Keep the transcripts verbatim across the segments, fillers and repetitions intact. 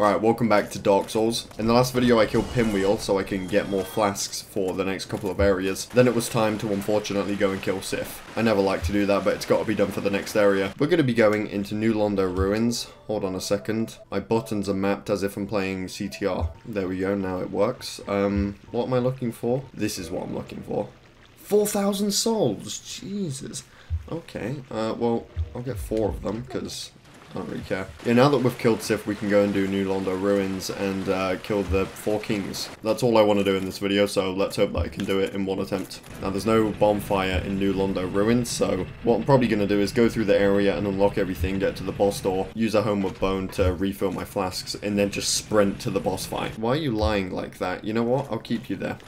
Alright, welcome back to Dark Souls. In the last video I killed Pinwheel so I can get more flasks for the next couple of areas. Then it was time to unfortunately go and kill Sif. I never like to do that, but it's got to be done for the next area. We're going to be going into New Londo Ruins. Hold on a second. My buttons are mapped as if I'm playing C T R. There we go, now it works. Um, what am I looking for? This is what I'm looking for. four thousand souls! Jesus. Okay, uh, well, I'll get four of them, because I don't really care. Yeah, now that we've killed Sif, we can go and do New Londo Ruins and uh, kill the Four Kings. That's all I want to do in this video, so let's hope that I can do it in one attempt. Now, there's no bonfire in New Londo Ruins, so what I'm probably going to do is go through the area and unlock everything, get to the boss door, use a homeward bone to refill my flasks, and then just sprint to the boss fight. Why are you lying like that? You know what? I'll keep you there.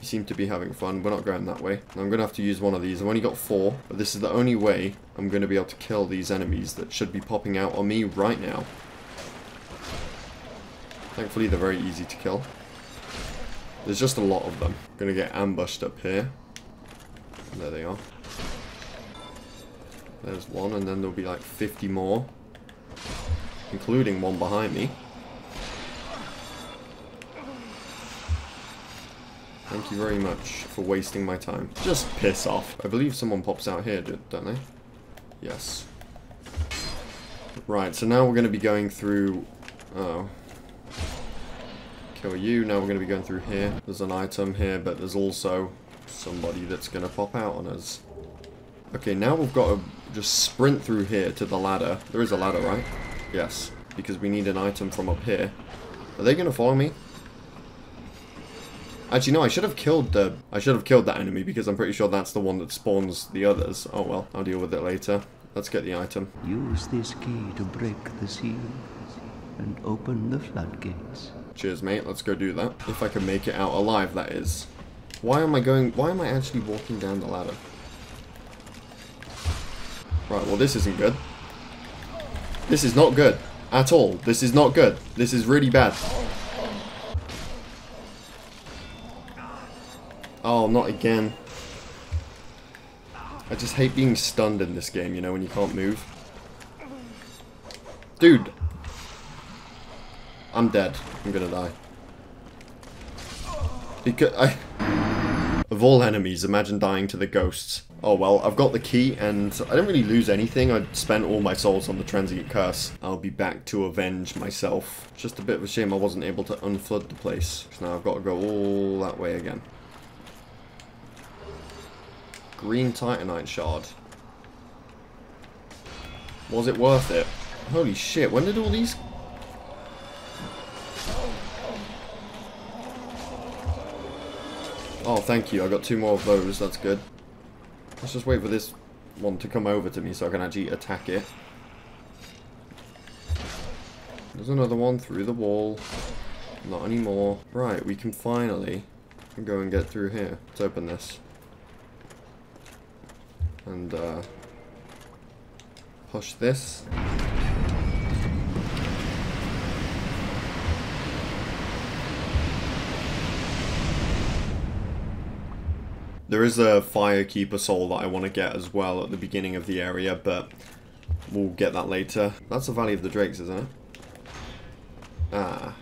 You seem to be having fun. We're not going that way. I'm going to have to use one of these. I've only got four, but this is the only way I'm going to be able to kill these enemies that should be popping out on me right now. Thankfully, they're very easy to kill. There's just a lot of them. I'm going to get ambushed up here. There they are. There's one, and then there'll be like fifty more, including one behind me. Thank you very much for wasting my time. Just piss off. I believe someone pops out here, don't they? Yes. Right, so now we're going to be going through... Oh. Kill you. Now we're going to be going through here. There's an item here, but there's also somebody that's going to pop out on us. Okay, now we've got to just sprint through here to the ladder. There is a ladder, right? Yes, because we need an item from up here. Are they going to follow me? Actually, no, I should have killed the... I should have killed that enemy because I'm pretty sure that's the one that spawns the others. Oh, well, I'll deal with it later. Let's get the item. Use this key to break the seal and open the floodgates. Cheers, mate. Let's go do that. If I can make it out alive, that is. Why am I going... Why am I actually walking down the ladder? Right, well, this isn't good. This is not good. At all. This is not good. This is really bad. Oh, not again. I just hate being stunned in this game, you know, when you can't move. Dude! I'm dead. I'm gonna die. Because I... Of all enemies, imagine dying to the ghosts. Oh well, I've got the key and I didn't really lose anything. I spent all my souls on the transient curse. I'll be back to avenge myself. It's just a bit of a shame I wasn't able to unflood the place. So now I've got to go all that way again. Green Titanite Shard. Was it worth it? Holy shit, when did all these... Oh, thank you, I got two more of those, that's good. Let's just wait for this one to come over to me so I can actually attack it. There's another one through the wall. Not anymore. Right, we can finally go and get through here. Let's open this. And uh, push this. There is a Fire Keeper Soul that I want to get as well at the beginning of the area, but we'll get that later. That's the Valley of the Drakes, isn't it? Ah.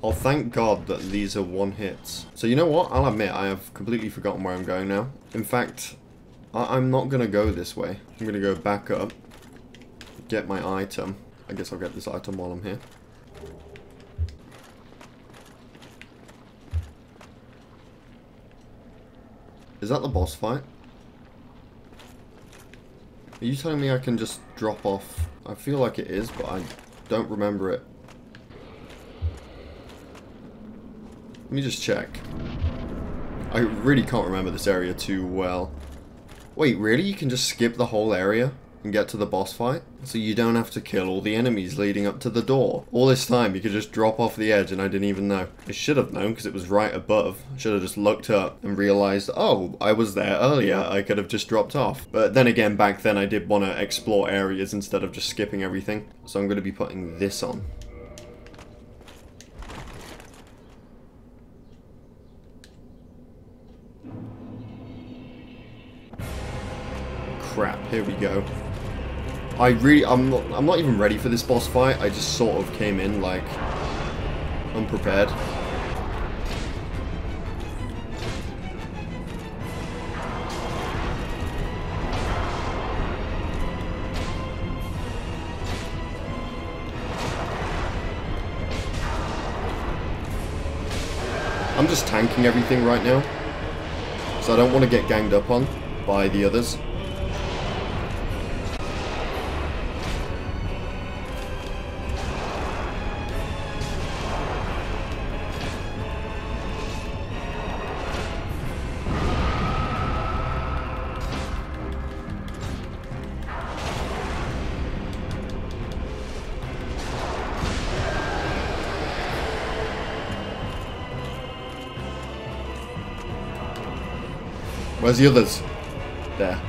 Oh, thank God that these are one hits. So you know what? I'll admit I have completely forgotten where I'm going now. In fact, I I'm not going to go this way. I'm going to go back up, get my item. I guess I'll get this item while I'm here. Is that the boss fight? Are you telling me I can just drop off? I feel like it is, but I don't remember it. Let me just check. I really can't remember this area too well. Wait, really? You can just skip the whole area and get to the boss fight? So you don't have to kill all the enemies leading up to the door. All this time you could just drop off the edge and I didn't even know. I should have known because it was right above. I should have just looked up and realized, oh, I was there earlier. I could have just dropped off. But then again, back then I did want to explore areas instead of just skipping everything. So I'm going to be putting this on. Crap, here we go. I really, I'm not, I'm not even ready for this boss fight. I just sort of came in like unprepared. I'm just tanking everything right now, so I don't want to get ganged up on by the others. Where's the others? There.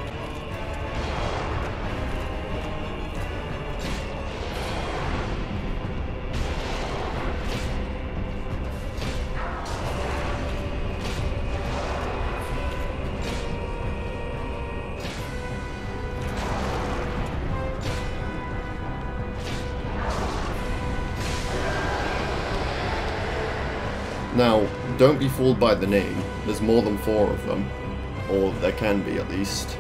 Now, don't be fooled by the name. There's more than four of them. Or there can be, at least.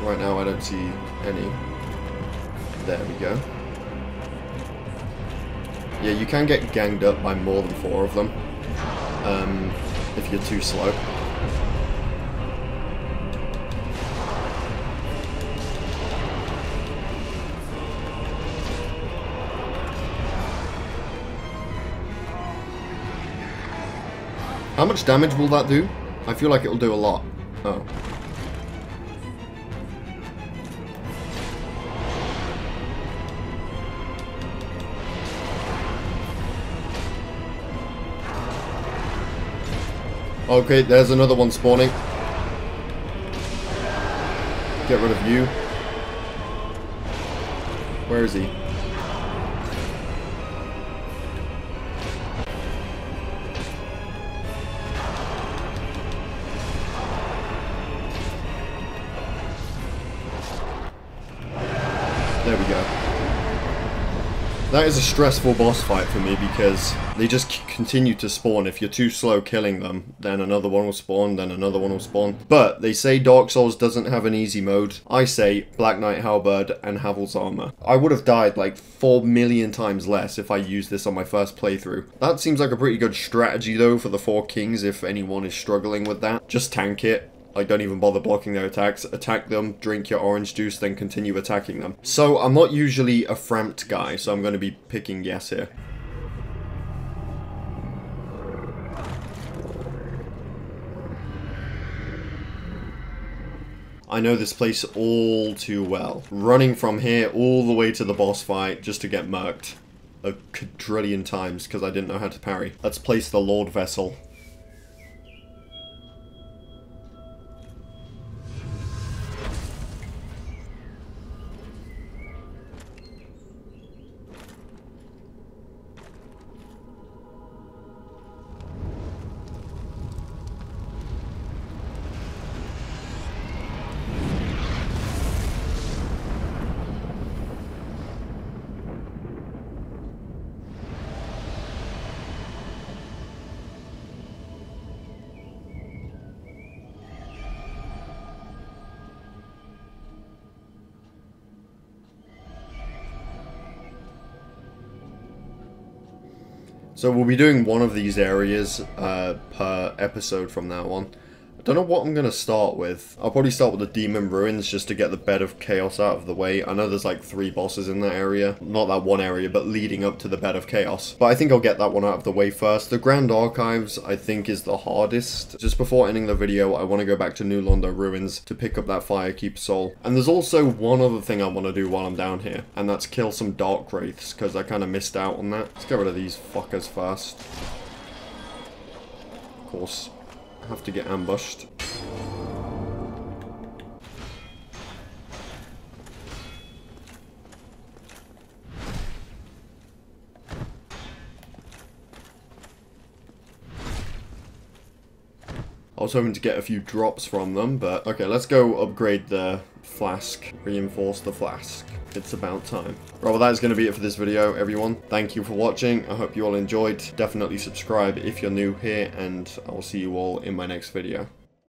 Right now I don't see any. There we go. Yeah, you can get ganged up by more than four of them. Um, if you're too slow. How much damage will that do? I feel like it'll do a lot. Oh. Okay, there's another one spawning. Get rid of you. Where is he? That is a stressful boss fight for me because they just continue to spawn. If you're too slow killing them, then another one will spawn, then another one will spawn. But they say Dark Souls doesn't have an easy mode. I say Black Knight Halberd and Havel's Armor. I would have died like four million times less if I used this on my first playthrough. That seems like a pretty good strategy though for the Four Kings if anyone is struggling with that. Just tank it. Like, don't even bother blocking their attacks. Attack them, drink your orange juice, then continue attacking them. So, I'm not usually a framped guy, so I'm going to be picking yes here. I know this place all too well. Running from here all the way to the boss fight just to get murked a quadrillion times because I didn't know how to parry. Let's place the Lord Vessel. So we'll be doing one of these areas uh, per episode from now on. I don't know what I'm going to start with. I'll probably start with the Demon Ruins just to get the Bed of Chaos out of the way. I know there's like three bosses in that area. Not that one area, but leading up to the Bed of Chaos. But I think I'll get that one out of the way first. The Grand Archives, I think, is the hardest. Just before ending the video, I want to go back to New Londo Ruins to pick up that Fire Keeper Soul. And there's also one other thing I want to do while I'm down here. And that's kill some Dark Wraiths, because I kind of missed out on that. Let's get rid of these fuckers first. Of course. Have to get ambushed. I was hoping to get a few drops from them, but... Okay, let's go upgrade the flask. Reinforce the flask. It's about time. Right, well, that is going to be it for this video, everyone. Thank you for watching. I hope you all enjoyed. Definitely subscribe if you're new here, and I'll see you all in my next video.